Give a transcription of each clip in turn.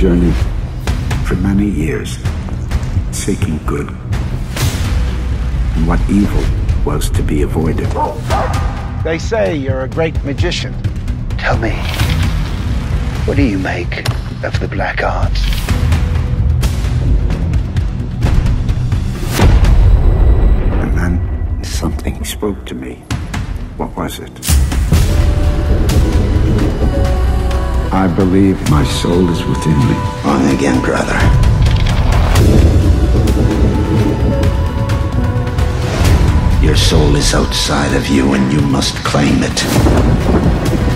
journey for many years, seeking good and what evil was to be avoided. They say you're a great magician. Tell me, what do you make of the black arts? And then something spoke to me. What was it? I believe my soul is within me. On again, brother. Your soul is outside of you, and you must claim it.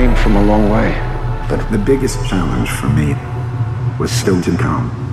Came from a long way, but the biggest challenge for me was still to come.